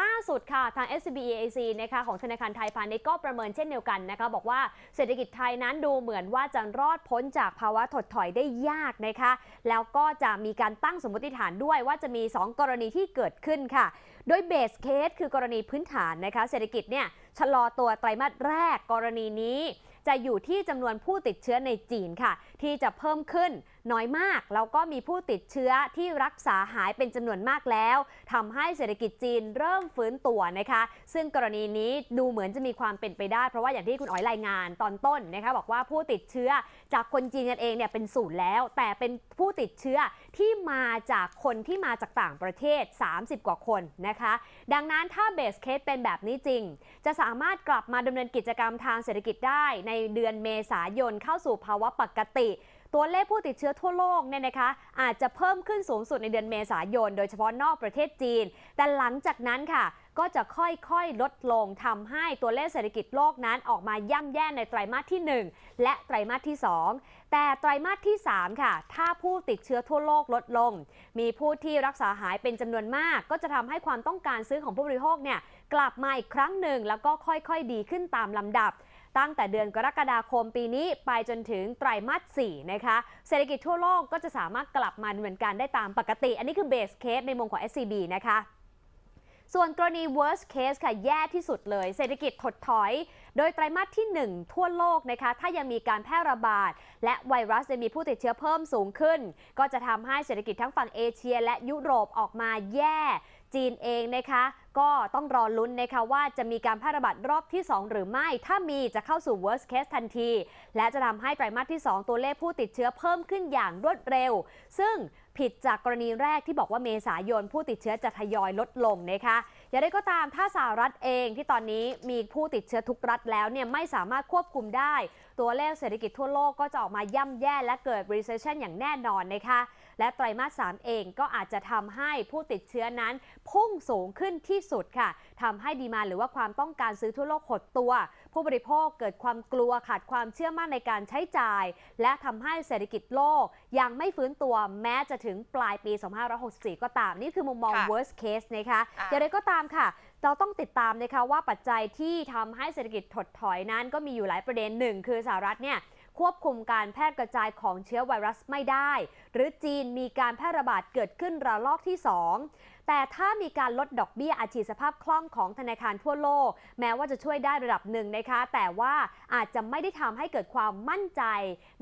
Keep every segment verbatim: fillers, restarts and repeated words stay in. ล่าสุดค่ะทาง เอส ซี บี อี เอ ซี นะคะของธนาคารไทยพาณิชย์ก็ประเมินเช่นเดียวกันนะคะบอกว่าเศรษฐกิจไทยนั้นดูเหมือนว่าจะรอดพ้นจากภาวะถดถอยได้ยากนะคะแล้วก็จะมีการตั้งสมมติฐานด้วยว่าจะมีสองกรณีที่เกิดขึ้นค่ะโดยเบสเคสคือกรณีพื้นฐานนะคะเศรษฐกิจเนี่ยชะลอตัวไตรมาสแรกกรณีนี้จะอยู่ที่จำนวนผู้ติดเชื้อในจีนค่ะที่จะเพิ่มขึ้นน้อยมากแล้วก็มีผู้ติดเชื้อที่รักษาหายเป็นจำนวนมากแล้วทำให้เศรษฐกิจจีนเริ่มฟื้นตัวนะคะซึ่งกรณีนี้ดูเหมือนจะมีความเป็นไปได้เพราะว่าอย่างที่คุณอ๋อยรายงานตอนต้นนะคะบอกว่าผู้ติดเชื้อจากคนจีนกันเองเนี่ยเป็นศูนย์แล้วแต่เป็นผู้ติดเชื้อที่มาจากคนที่มาจากต่างประเทศสามสิบกว่าคนนะคะดังนั้นถ้าเบสเคสเป็นแบบนี้จริงจะสามารถกลับมาดำเนินกิจกรรมทางเศรษฐกิจได้ในเดือนเมษายนเข้าสู่ภาวะปกติตัวเลขผู้ติดเชื้อทั่วโลกเนี่ยนะคะอาจจะเพิ่มขึ้นสูงสุดในเดือนเมษายนโดยเฉพาะนอกประเทศจีนแต่หลังจากนั้นค่ะก็จะค่อยๆลดลงทำให้ตัวเลขเศรษฐกิจโลกนั้นออกมาย่ำแย่ในไตรมาสที่หนึ่งและไตรมาสที่สองแต่ไตรมาสที่สามค่ะถ้าผู้ติดเชื้อทั่วโลกลดลงมีผู้ที่รักษาหายเป็นจำนวนมากก็จะทำให้ความต้องการซื้อของผู้บริโภคเนี่ยกลับมาอีกครั้งหนึ่งแล้วก็ค่อยๆดีขึ้นตามลำดับตั้งแต่เดือนกรกฎาคมปีนี้ไปจนถึงไตรมาสสี่นะคะเศรษฐกิจทั่วโลกก็จะสามารถกลับมาดำเนินการได้ตามปกติอันนี้คือเบสเคสในมุมของ เอส ซี บี นะคะส่วนกรณี worst case ค่ะแย่ที่สุดเลยเศรษฐกิจถดถอยโดยไตรมาสที่หนึ่งทั่วโลกนะคะถ้ายังมีการแพร่ระบาดและไวรัสจะมีผู้ติดเชื้อเพิ่มสูงขึ้นก็จะทำให้เศรษฐกิจทั้งฝั่งเอเชียและยุโรปออกมาแย่จีนเองนะคะก็ต้องรอลุ้นนะคะว่าจะมีการแพร่ระบาดรอบที่สองหรือไม่ถ้ามีจะเข้าสู่ worst case ทันทีและจะทำให้ไตรมาสที่สองตัวเลขผู้ติดเชื้อเพิ่มขึ้นอย่างรวดเร็วซึ่งผิดจากกรณีแรกที่บอกว่าเมษายนผู้ติดเชื้อจะทยอยลดลงนะคะอย่างไรก็ตามถ้าสหรัฐเองที่ตอนนี้มีผู้ติดเชื้อทุกรัฐแล้วเนี่ยไม่สามารถควบคุมได้ตัวเลขเศรษฐกิจทั่วโลกก็จะออกมาย่ำแย่และเกิด recession อย่างแน่นอนนะคะและไตรมาสสามเองก็อาจจะทำให้ผู้ติดเชื้อนั้นพุ่งสูงขึ้นที่สุดค่ะทำให้ดีมานด์หรือว่าความต้องการซื้อทั่วโลกหดตัวผู้บริโภคเกิดความกลัวขาดความเชื่อมั่นในการใช้จ่ายและทำให้เศรษฐกิจโลกยังไม่ฟื้นตัวแม้จะถึงปลายปีสองพันห้าร้อยหกสิบสี่ก็ตามนี่คือมุมมอง worst case นะคะอย่างไรก็ตามค่ะเราต้องติดตามนะคะว่าปัจจัยที่ทำให้เศรษฐกิจถดถอยนั้นก็มีอยู่หลายประเด็นหนึ่งคือสหรัฐเนี่ยควบคุมการแพร่กระจายของเชื้อไวรัสไม่ได้หรือจีนมีการแพร่ระบาดเกิดขึ้นระลอกที่สองแต่ถ้ามีการลดดอกเบี้ยอัตราสภาพคล่องของธนาคารทั่วโลกแม้ว่าจะช่วยได้ระดับหนึ่งนะคะแต่ว่าอาจจะไม่ได้ทำให้เกิดความมั่นใจ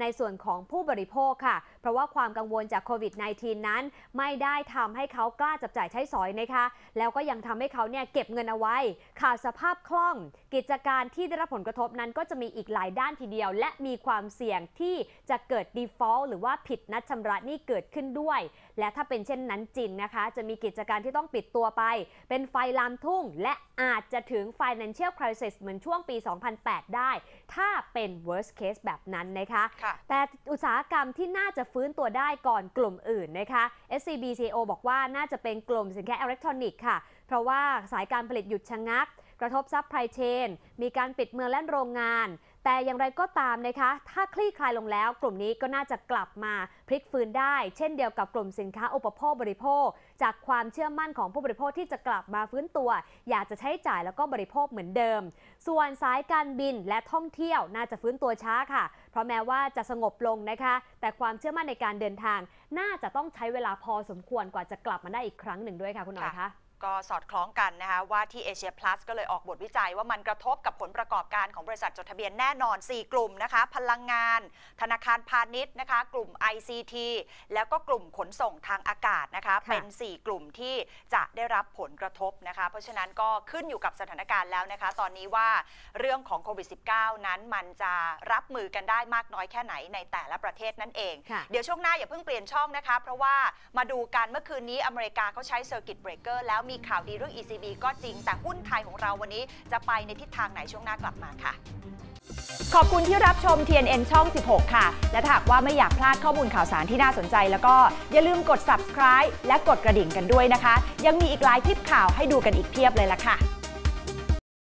ในส่วนของผู้บริโภคค่ะเพราะว่าความกังวลจากโควิด สิบเก้า นั้นไม่ได้ทำให้เขากล้าจับจ่ายใช้สอยนะคะแล้วก็ยังทำให้เขาเนี่ยเก็บเงินเอาไว้ขาดสภาพคล่องกิจการที่ได้รับผลกระทบนั้นก็จะมีอีกหลายด้านทีเดียวและมีความเสี่ยงที่จะเกิด default หรือว่าผิดนัดชำระหนี้เกิดขึ้นด้วยและถ้าเป็นเช่นนั้นจีนนะคะจะมีกิจการที่ต้องปิดตัวไปเป็นไฟลามทุ่งและอาจจะถึง financial crisis เหมือนช่วงปี สองพันแปด ได้ถ้าเป็น worst case แบบนั้นนะคะแต่อุตสาหกรรมที่น่าจะฟื้นตัวได้ก่อนกลุ่มอื่นนะคะ เอส ซี บี ซี โอ บอกว่าน่าจะเป็นกลุ่มสินค้าอิเล็กทรอนิกส์ค่ะเพราะว่าสายการผลิตหยุดชะงักกระทบซัพพลายเชนมีการปิดเมืองและโรงงานแต่อย่างไรก็ตามนะคะถ้าคลี่คลายลงแล้วกลุ่มนี้ก็น่าจะกลับมาพลิกฟื้นได้เช่นเดียวกับกลุ่มสินค้าอุปโภคบริโภคจากความเชื่อมั่นของผู้บริโภคที่จะกลับมาฟื้นตัวอยากจะใช้จ่ายแล้วก็บริโภคเหมือนเดิมส่วนสายการบินและท่องเที่ยวน่าจะฟื้นตัวช้าค่ะเพราะแม้ว่าจะสงบลงนะคะแต่ความเชื่อมั่นในการเดินทางน่าจะต้องใช้เวลาพอสมควรกว่าจะกลับมาได้อีกครั้งหนึ่งด้วยค่ะคุณอ๋อยคะก็สอดคล้องกันนะคะว่าที่เอเชียพลัสก็เลยออกบทวิจัยว่ามันกระทบกับผลประกอบการของบริษัทจดทะเบียนแน่นอนสี่กลุ่มนะคะพลังงานธนาคารพาณิชย์นะคะกลุ่ม ไอ ซี ที แล้วก็กลุ่มขนส่งทางอากาศนะคะเป็นสี่กลุ่มที่จะได้รับผลกระทบนะคะเพราะฉะนั้นก็ขึ้นอยู่กับสถานการณ์แล้วนะคะตอนนี้ว่าเรื่องของโควิด สิบเก้า นั้นมันจะรับมือกันได้มากน้อยแค่ไหนในแต่ละประเทศนั่นเองเดี๋ยวช่วงหน้าอย่าเพิ่งเปลี่ยนช่องนะคะเพราะว่ามาดูกันเมื่อคืนนี้อเมริกาเขาใช้เซอร์กิตเบรกเกอร์แล้วมีข่าวดีเรื่อง อี ซี บี ก็จริงแต่หุ้นไทยของเราวันนี้จะไปในทิศทางไหนช่วงหน้ากลับมาค่ะขอบคุณที่รับชม ที เอ็น เอ็น ช่องสิบหกค่ะและถ้าหากว่าไม่อยากพลาดข้อมูลข่าวสารที่น่าสนใจแล้วก็อย่าลืมกด subscribe และกดกระดิ่งกันด้วยนะคะยังมีอีกหลายคลิปข่าวให้ดูกันอีกเพียบเลยล่ะค่ะ